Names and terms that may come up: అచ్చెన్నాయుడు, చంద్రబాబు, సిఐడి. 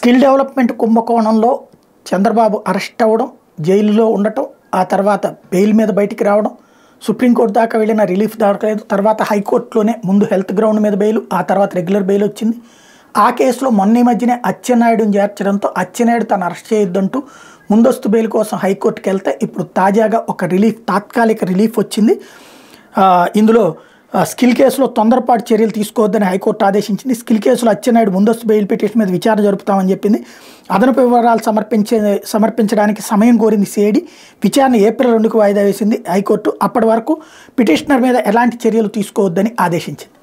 Skill development కుంభకోణంలో చంద్రబాబు arrest అవ్వడం, జైలులో ఉండటం, ఆ తర్వాత బెయిల్ మీద బయటికి రావడం, సుప్రీంకోర్టు దాకా వెళ్ళిన రిలీఫ్ దొరకలేదు, తర్వాత హైకోర్టులోనే ముందు హెల్త్ గ్రౌండ్ మీద బెయిల్, ఆ తర్వాత రెగ్యులర్ బెయిల్ వచ్చింది. ఆ కేసులో మొన్న మధ్యనే అచ్చెన్నాయుడుని చేర్చడంతో అచ్చెన్నాయుడు తను అరెస్ట్ చేయొద్దంటూ ముందస్తు బెయిల్ కోసం హైకోర్టుకి వెళ్తే ఇప్పుడు తాజాగా ఒక రిలీఫ్, తాత్కాలిక రిలీఫ్ వచ్చింది. ఇందులో స్కిల్ కేసులో తొందరపాటు చర్యలు తీసుకోవద్దని హైకోర్టు ఆదేశించింది. స్కిల్ కేసులో అచ్చెన్నాయుడు ముందస్తు బెయిల్ పిటిషన్ మీద విచారణ జరుపుతామని చెప్పింది. అదనపు వివరాలు సమర్పించడానికి సమయం కోరింది సిఐడి. విచారణ ఏప్రిల్ 2కు వాయిదా వేసింది హైకోర్టు. అప్పటి వరకు పిటిషనర్ మీద ఎలాంటి చర్యలు తీసుకోవద్దని ఆదేశించింది.